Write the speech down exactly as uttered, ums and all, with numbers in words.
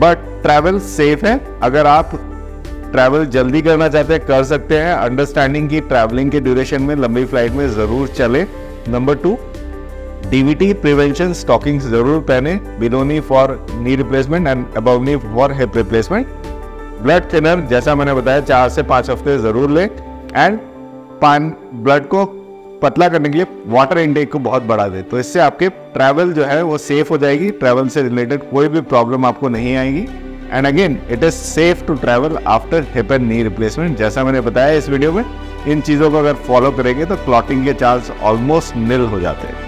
But travel safe है। अगर आप ट्रैवल जल्दी करना चाहते हैं कर सकते हैं, अंडरस्टैंडिंग की ट्रैवलिंग के ड्यूरेशन में लंबी फ्लाइट में ज़रूर चले। Number two, DVT prevention stocking जरूर पहने, below knee for knee replacement and above knee for hip replacement. Blood thinner जैसा मैंने बताया चार से पाँच हफ्ते ज़रूर लें, एंड पान ब्लड को पतला करने के लिए वाटर इंटेक को बहुत बढ़ा दे, तो इससे आपके ट्रैवल जो है वो सेफ हो जाएगी, ट्रैवल से रिलेटेड कोई भी प्रॉब्लम आपको नहीं आएगी। And again it is safe to travel after hip and knee replacement, जैसा मैंने बताया इस वीडियो में। इन चीज़ों को अगर फॉलो करेंगे तो क्लॉटिंग के चांस ऑलमोस्ट निल हो जाते हैं।